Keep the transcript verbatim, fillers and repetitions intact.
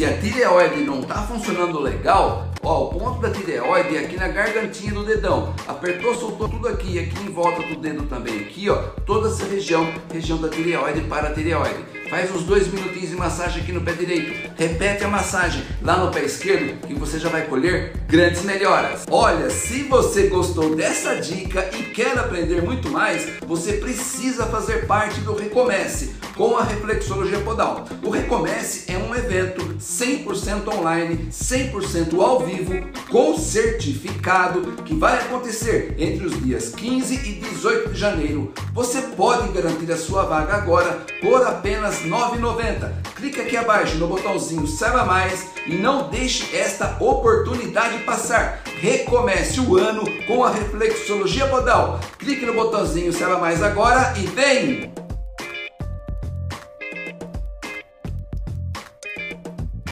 e a tireoide não está funcionando legal, ó, o ponto da tireoide é aqui na gargantinha do dedão. Apertou, soltou tudo aqui, aqui em volta do dedo também, aqui, ó, toda essa região, região da tireoide para a tireoide. Faz uns dois minutinhos de massagem aqui no pé direito. Repete a massagem lá no pé esquerdo que você já vai colher grandes melhoras. Olha, se você gostou dessa dica e quer aprender muito mais, você precisa fazer parte do Recomece com a Reflexologia Podal. O Recomece é um evento cem por cento online, cem por cento ao vivo, com certificado, que vai acontecer entre os dias quinze e dezoito de janeiro. Você pode garantir a sua vaga agora por apenas nove reais e noventa centavos. Clica aqui abaixo no botãozinho Saiba Mais e não deixe esta oportunidade passar. Recomece o ano com a Reflexologia Podal. Clique no botãozinho Saiba Mais agora e vem!